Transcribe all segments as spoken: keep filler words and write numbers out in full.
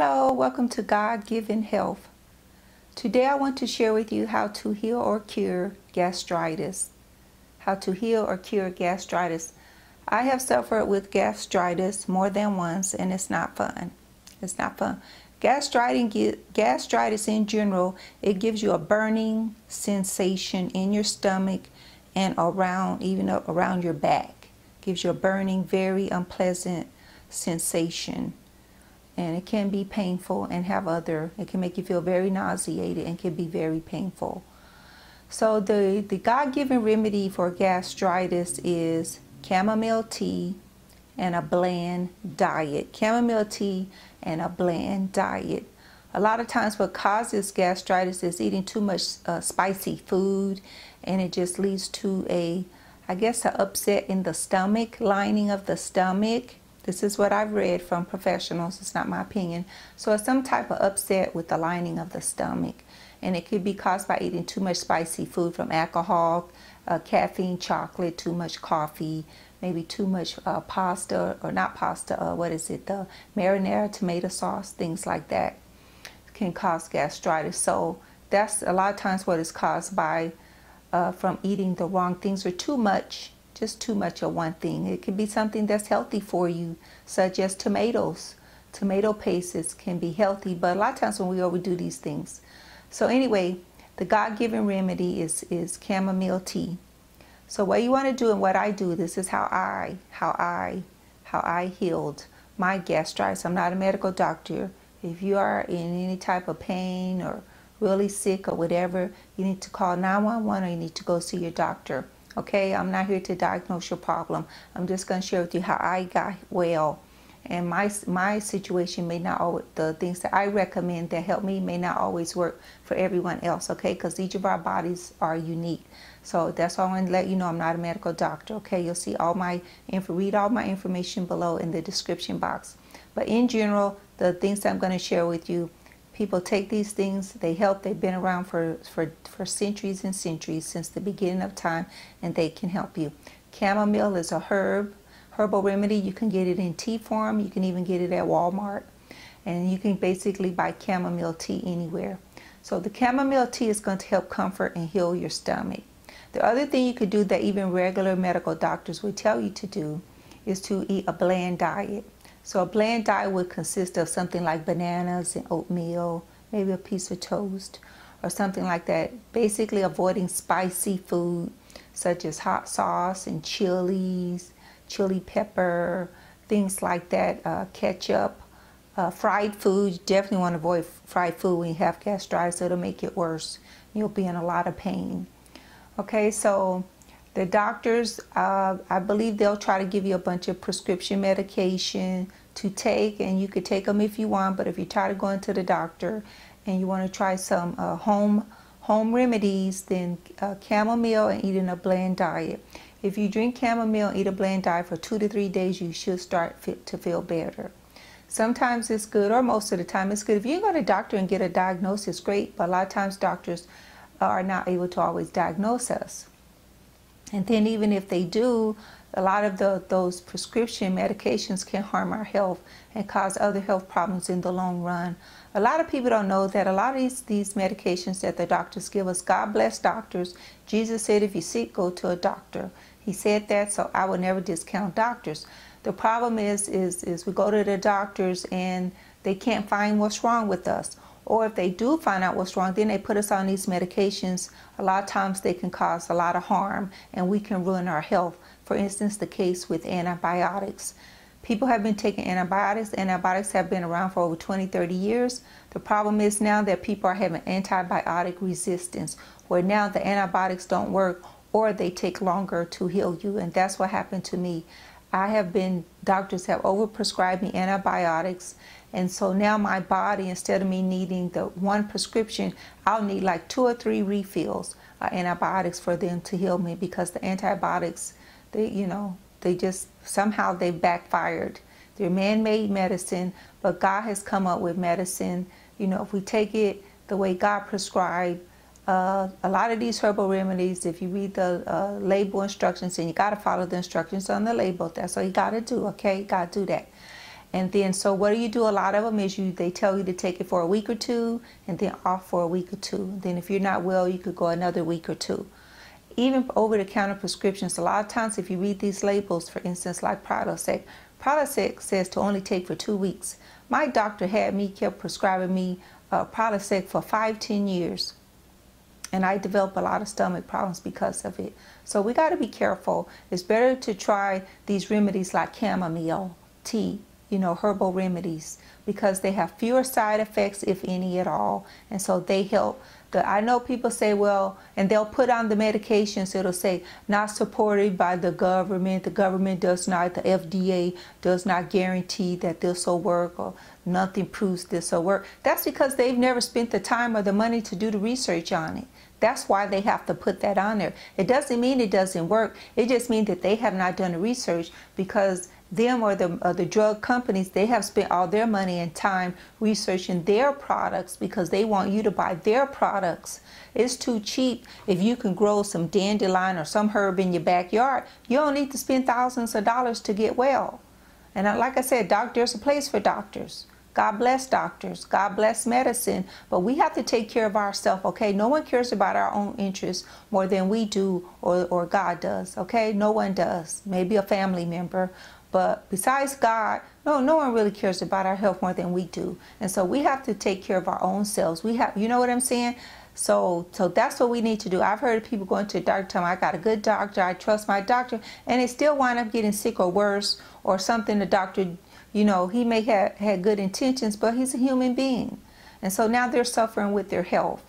Hello, welcome to God-Given Health. Today I want to share with you how to heal or cure gastritis. How to heal or cure gastritis. I have suffered with gastritis more than once, and it's not fun. It's not fun. Gastritis, gastritis in general, it gives you a burning sensation in your stomach and around, even around your back. It gives you a burning, very unpleasant sensation. And it can be painful and have other, it can make you feel very nauseated and can be very painful. So the, the God-given remedy for gastritis is chamomile tea and a bland diet. Chamomile tea and a bland diet. A lot of times what causes gastritis is eating too much uh, spicy food, and it just leads to a, I guess, an upset in the stomach, lining of the stomach. This is what I've read from professionals. It's not my opinion. So it's some type of upset with the lining of the stomach. And it could be caused by eating too much spicy food, from alcohol, uh, caffeine, chocolate, too much coffee, maybe too much uh, pasta, or not pasta, uh, what is it, the marinara, tomato sauce, things like that can cause gastritis. So that's a lot of times what is caused by uh, from eating the wrong things or too much. Just too much of one thing. It could be something that's healthy for you, such as tomatoes. Tomato pastes can be healthy, but a lot of times when we overdo these things. So anyway, the God-given remedy is, is chamomile tea. So what you want to do and what I do, this is how I, how I, how I healed my gastritis. I'm not a medical doctor. If you are in any type of pain or really sick or whatever, you need to call nine one one or you need to go see your doctor. Okay, I'm not here to diagnose your problem. I'm just going to share with you how I got well. And my my situation may not always, the things that I recommend that help me may not always work for everyone else, okay? Because each of our bodies are unique. So that's why I want to let you know I'm not a medical doctor, okay? You'll see all my, info, read all my information below in the description box. But in general, the things that I'm going to share with you, people take these things, they help, they've been around for, for, for centuries and centuries, since the beginning of time, and they can help you. Chamomile is a herb, herbal remedy. You can get it in tea form, you can even get it at Walmart, and you can basically buy chamomile tea anywhere. So the chamomile tea is going to help comfort and heal your stomach. The other thing you could do that even regular medical doctors would tell you to do is to eat a bland diet. So a bland diet would consist of something like bananas and oatmeal, maybe a piece of toast or something like that. Basically avoiding spicy food such as hot sauce and chilies, chili pepper, things like that, uh, ketchup, uh, fried food. You definitely want to avoid fried food when you have gastritis. It'll make it worse. You'll be in a lot of pain. Okay, so the doctors, uh, I believe they'll try to give you a bunch of prescription medication to take, and you could take them if you want, but if you're tired of going to the doctor and you want to try some uh, home home remedies, then uh, chamomile and eating a bland diet. If you drink chamomile and eat a bland diet for two to three days, you should start fit to feel better. Sometimes it's good, or most of the time it's good. If you go to the doctor and get a diagnosis, great, but a lot of times doctors are not able to always diagnose us. And then even if they do, a lot of the, those prescription medications can harm our health and cause other health problems in the long run. A lot of people don't know that a lot of these, these medications that the doctors give us, God bless doctors. Jesus said, if you're sick, go to a doctor. He said that, so I would never discount doctors. The problem is, is, is we go to the doctors and they can't find what's wrong with us. Or if they do find out what's wrong, then they put us on these medications. A lot of times they can cause a lot of harm and we can ruin our health. For instance, the case with antibiotics. People have been taking antibiotics. Antibiotics have been around for over twenty, thirty years. The problem is now that people are having antibiotic resistance, where now the antibiotics don't work or they take longer to heal you. And that's what happened to me. I have been, doctors have overprescribed me antibiotics, and so now my body, instead of me needing the one prescription, I'll need like two or three refills of antibiotics for them to heal me, because the antibiotics, they, you know, they just, somehow they backfired. They're man-made medicine, but God has come up with medicine. You know, if we take it the way God prescribed, Uh, a lot of these herbal remedies, if you read the uh, label instructions, and you got to follow the instructions on the label, that's all you got to do, okay? You got to do that. And then, so what do you do? A lot of them is you, they tell you to take it for a week or two and then off for a week or two. Then if you're not well, you could go another week or two. Even over-the-counter prescriptions, a lot of times if you read these labels, for instance, like Prilosec, Prilosec says to only take for two weeks. My doctor had me, kept prescribing me uh, Prilosec for five, ten years. And I developed a lot of stomach problems because of it. So we got to be careful. It's better to try these remedies like chamomile, tea, you know, herbal remedies, because they have fewer side effects, if any at all. And so they help. The, I know people say, well, and they'll put on the medications. It'll say, not supported by the government. The government does not, the F D A does not guarantee that this will work, or nothing proves this will work. That's because they've never spent the time or the money to do the research on it. That's why they have to put that on there. It doesn't mean it doesn't work. It just means that they have not done the research, because them or the, or the drug companies, they have spent all their money and time researching their products because they want you to buy their products. It's too cheap. If you can grow some dandelion or some herb in your backyard, you don't need to spend thousands of dollars to get well. And like I said, doc, there's a place for doctors. God bless doctors. God bless medicine. But we have to take care of ourselves, okay? No one cares about our own interests more than we do, or, or God does, okay? No one does. Maybe a family member. But besides God, no, no one really cares about our health more than we do. And so we have to take care of our own selves. We have, you know what I'm saying? So, so that's what we need to do. I've heard of people going to a doctor telling me, I got a good doctor, I trust my doctor, and they still wind up getting sick or worse or something. The doctor, you know, he may have had good intentions, but he's a human being. And so now they're suffering with their health.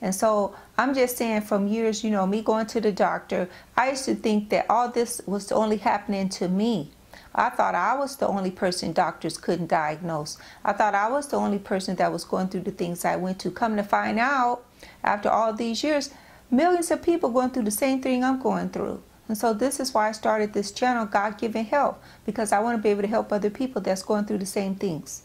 And so I'm just saying, from years, you know, me going to the doctor, I used to think that all this was only happening to me. I thought I was the only person doctors couldn't diagnose. I thought I was the only person that was going through the things I went to. Come to find out, after all these years, millions of people going through the same thing I'm going through. And so this is why I started this channel, God-Given Health, because I want to be able to help other people that's going through the same things.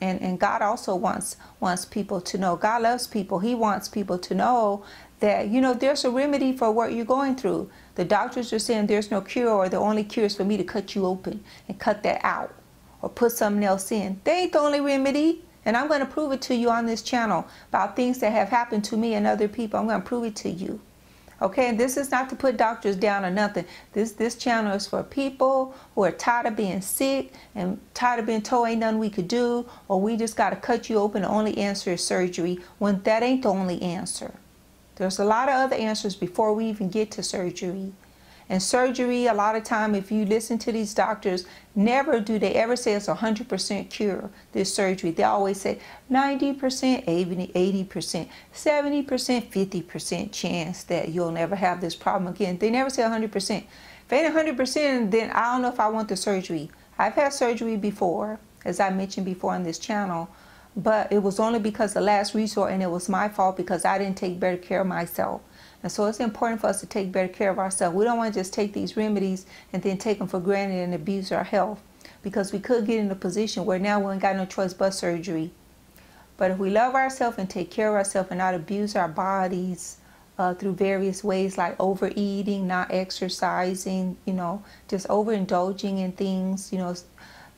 And, and God also wants, wants people to know. God loves people. He wants people to know that, you know, there's a remedy for what you're going through. The doctors are saying there's no cure, or the only cure is for me to cut you open and cut that out or put something else in. They ain't the only remedy. And I'm going to prove it to you on this channel about things that have happened to me and other people. I'm going to prove it to you. Okay, and this is not to put doctors down or nothing. This this channel is for people who are tired of being sick and tired of being told ain't nothing we could do, or we just got to cut you open. The only answer is surgery, when that ain't the only answer. There's a lot of other answers before we even get to surgery. And surgery, a lot of time, if you listen to these doctors, never do they ever say it's one hundred percent cure, this surgery. They always say ninety percent, eighty percent, seventy percent, fifty percent chance that you'll never have this problem again. They never say one hundred percent. If it ain't one hundred percent, then I don't know if I want the surgery. I've had surgery before, as I mentioned before on this channel, but it was only because the last resort, and it was my fault because I didn't take better care of myself. And so it's important for us to take better care of ourselves. We don't want to just take these remedies and then take them for granted and abuse our health, because we could get in a position where now we ain't got no choice but surgery. But if we love ourselves and take care of ourselves and not abuse our bodies uh, through various ways like overeating, not exercising, you know, just overindulging in things, you know,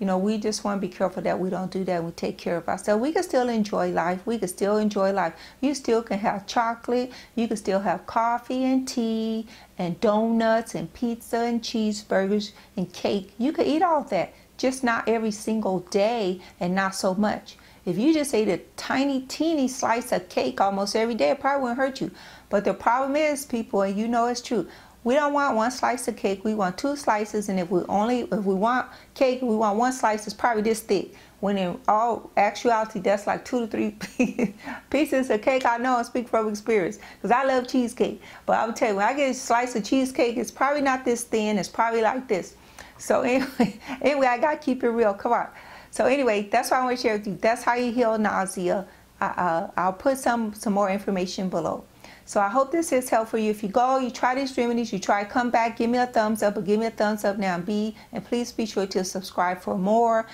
you know, we just want to be careful that we don't do that. We take care of ourselves. We can still enjoy life. We can still enjoy life. You still can have chocolate. You can still have coffee and tea and donuts and pizza and cheeseburgers and cake. You can eat all that, just not every single day and not so much. If you just ate a tiny, teeny slice of cake almost every day, it probably wouldn't hurt you. But the problem is, people, and you know it's true, we don't want one slice of cake. We want two slices, and if we only if we want cake, we want one slice that's probably this thick. When in all actuality, that's like two to three pieces of cake. I know, I speak from experience, because I love cheesecake. But I'll tell you, when I get a slice of cheesecake, it's probably not this thin. It's probably like this. So anyway, anyway, I gotta keep it real. Come on. So anyway, that's what I want to share with you. That's how you heal nausea. I, uh, I'll put some some more information below. So I hope this is helpful for you. If you go, you try these remedies, you try, come back, give me a thumbs up, or give me a thumbs up now, and be, and please be sure to subscribe for more.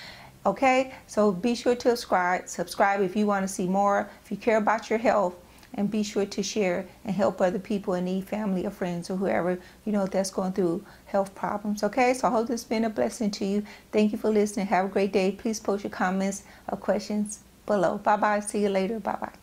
Okay, so be sure to subscribe, subscribe if you want to see more, if you care about your health. and be sure to share and help other people in need, family or friends or whoever, you know, that's going through health problems. Okay, so I hope this has been a blessing to you. Thank you for listening. Have a great day. Please post your comments or questions below. Bye-bye. See you later. Bye-bye.